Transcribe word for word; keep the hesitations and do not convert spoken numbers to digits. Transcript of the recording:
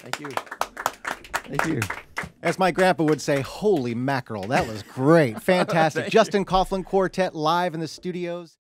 Thank you. Thank you. As my grandpa would say, holy mackerel, that was great. Fantastic. Justin Kauflin Quartet live in the studios.